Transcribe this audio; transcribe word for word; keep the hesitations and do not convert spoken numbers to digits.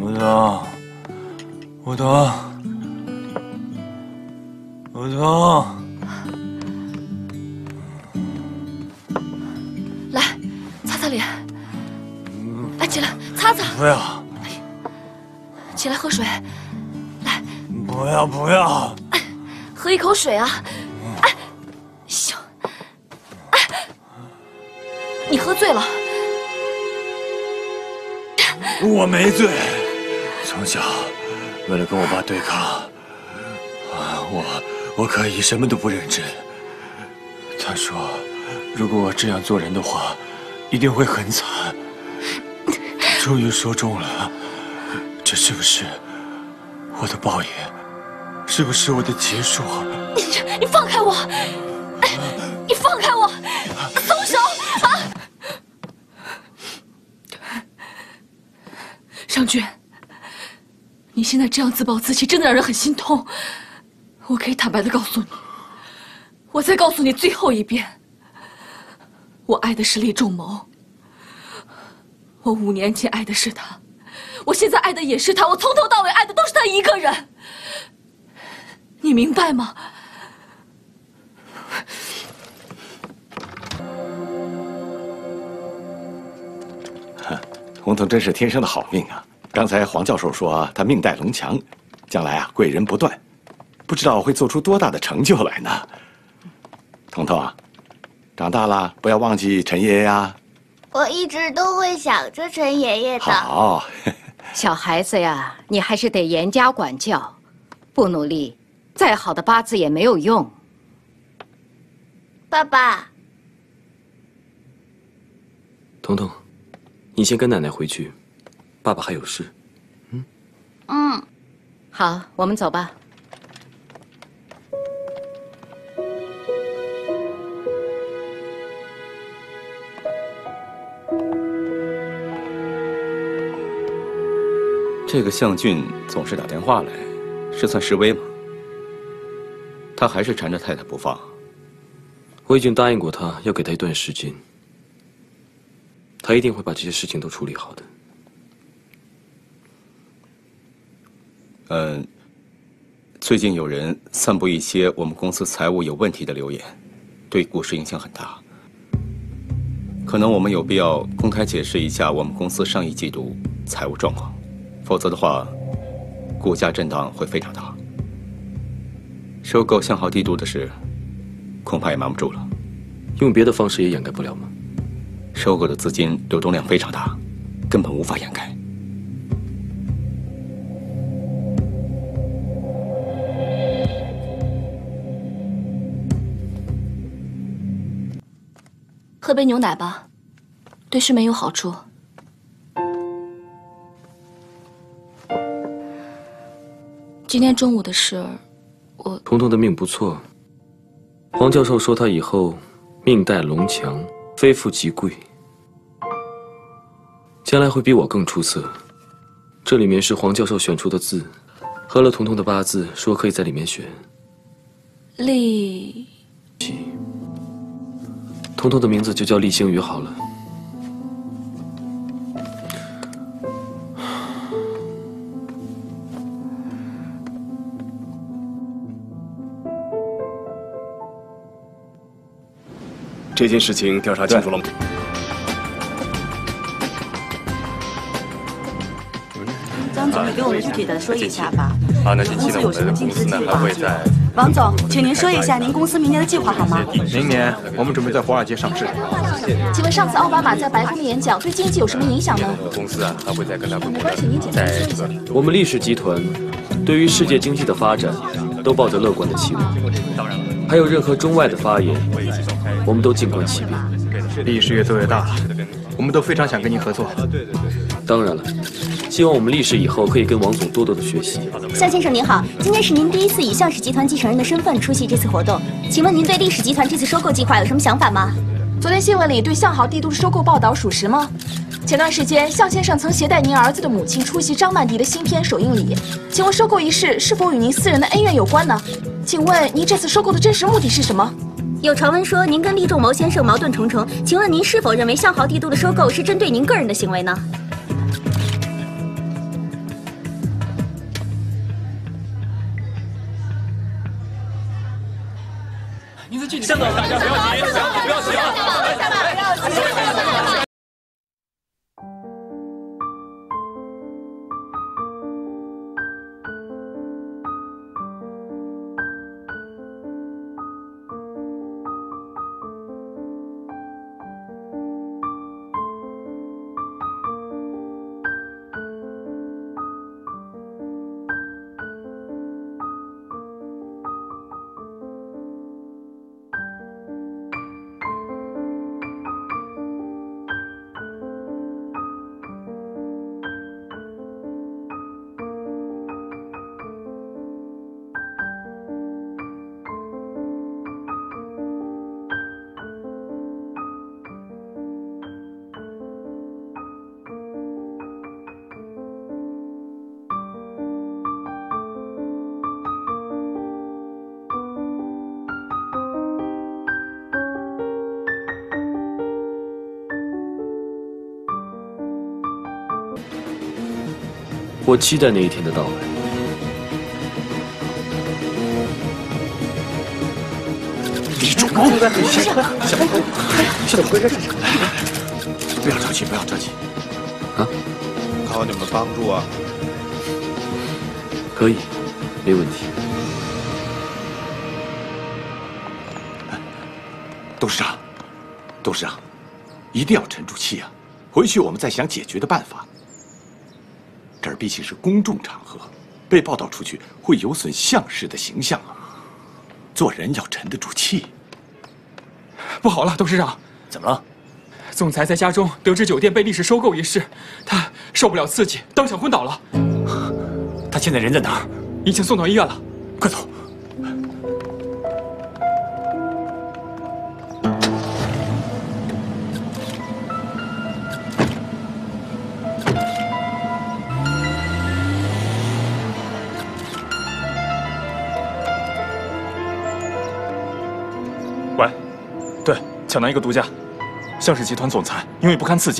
我疼，我疼，我疼！来，擦擦脸。哎，起来，擦擦。不要。起来喝水。来。不要不要。哎，喝一口水啊！哎，行。哎，你喝醉了。 我没醉，从小为了跟我爸对抗，我我可以什么都不认真。他说，如果我这样做人的话，一定会很惨。终于说中了，这是不是我的报应？是不是我的结束？你你放开我！哎，你放开我！松手啊！ 张军，你现在这样自暴自弃，真的让人很心痛。我可以坦白的告诉你，我再告诉你最后一遍，我爱的是厉仲谋。我五年前爱的是他，我现在爱的也是他，我从头到尾爱的都是他一个人。你明白吗？彤彤真是天生的好命啊！刚才黄教授说啊，他命带龙强，将来啊贵人不断，不知道会做出多大的成就来呢。彤彤啊，长大了不要忘记陈爷爷啊！我一直都会想着陈爷爷的。好，小孩子呀，你还是得严加管教，不努力，再好的八字也没有用。爸爸，彤彤。 你先跟奶奶回去，爸爸还有事。嗯，嗯，好，我们走吧。这个向俊总是打电话来，是算示威吗？他还是缠着太太不放。我已经答应过他，要给他一段时间。 他一定会把这些事情都处理好的。嗯，最近有人散布一些我们公司财务有问题的留言，对股市影响很大。可能我们有必要公开解释一下我们公司上一季度财务状况，否则的话，股价震荡会非常大。收购向好帝都的事，恐怕也瞒不住了。用别的方式也掩盖不了吗？ 收购的资金流动量非常大，根本无法掩盖。喝杯牛奶吧，对睡眠有好处。今天中午的事，我……彤彤的命不错，黄教授说她以后命带龙强，非富即贵。 将来会比我更出色，这里面是黄教授选出的字，喝了彤彤的八字，说可以在里面选。厉，彤彤的名字就叫厉星宇好了。这件事情调查清楚了吗？ 给我们具体的说一下吧。啊，那近期呢，我们公司呢还会在……王总，请您说一下您公司明年的计划好吗？明年我们准备在华尔街上市。请问上次奥巴马在白宫的演讲对经济有什么影响呢？公司啊还会在跟他们在……我们历史集团对于世界经济的发展都抱着乐观的期望，还有任何中外的发言，我们都静观其变。历史越做越大，我们都非常想跟您合作。当然了。 希望我们历史以后可以跟王总多多的学习。向先生您好，今天是您第一次以向氏集团继承人的身份出席这次活动，请问您对历史集团这次收购计划有什么想法吗？昨天新闻里对向豪帝都的收购报道属实吗？前段时间，向先生曾携带您儿子的母亲出席张曼迪的新片首映礼，请问收购一事是否与您私人的恩怨有关呢？请问您这次收购的真实目的是什么？有传闻说您跟厉仲谋先生矛盾重重，请问您是否认为向豪帝都的收购是针对您个人的行为呢？剧，向导大家不要急，不要急啊！向导，向导，向导。 我期待那一天的到来。你住口！小偷，小偷，小偷，乖乖，不要着急，不要着急。啊？靠你们帮助啊！可以，没问题。董事长，董事长，一定要沉住气啊！回去我们再想解决的办法。 这儿毕竟是公众场合，被报道出去会有损相氏的形象啊！做人要沉得住气。不好了，董事长，怎么了？总裁在家中得知酒店被历史收购一事，他受不了刺激，当场昏倒了。他现在人在哪儿？已经送到医院了，快走！ 抢男一个独家，向氏集团总裁因为不堪刺激。